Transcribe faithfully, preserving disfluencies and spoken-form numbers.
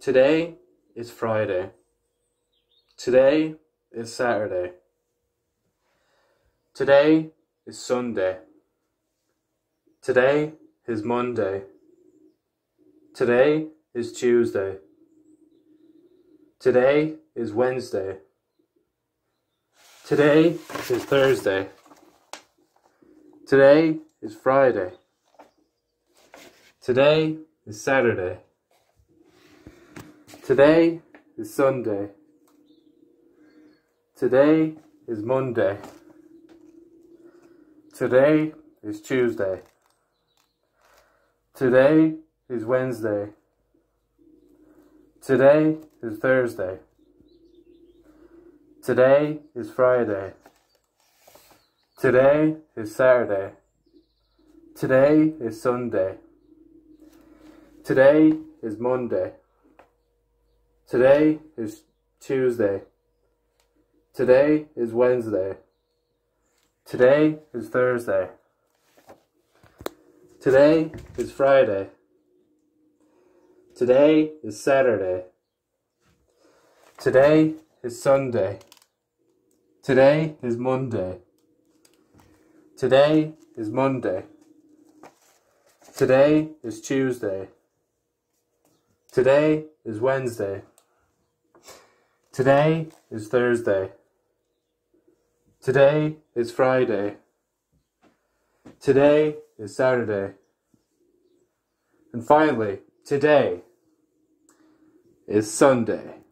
Today is Friday. Today is Saturday. Today is Sunday. Today is Monday. Today is Tuesday. Today is Wednesday. Today is Thursday. Today is Friday. Today is Saturday. Today is Sunday. Today is Monday. Today is Tuesday. Today is Wednesday. Today is Thursday. Today is Friday. Today is Saturday. Today is Sunday. Today is Monday. Today is Tuesday. Today is Wednesday. Today is Thursday. Today is Friday. Today is Saturday. Today is Sunday. Today is Monday. Today is Monday. Today is Tuesday. Today is Wednesday. Today is Thursday. Today is Friday. Today is Saturday. And finally, today is Sunday.